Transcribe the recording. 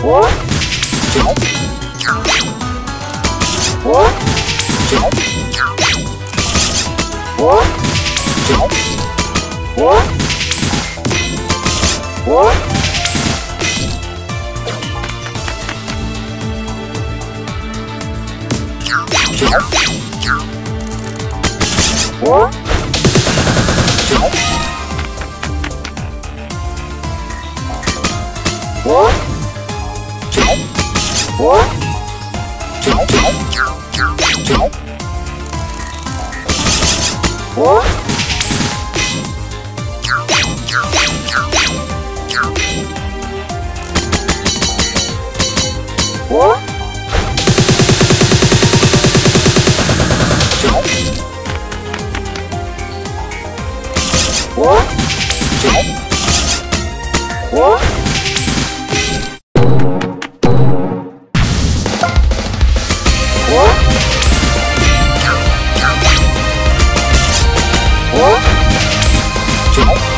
What? What? What? What? What? What? What? What? What? What?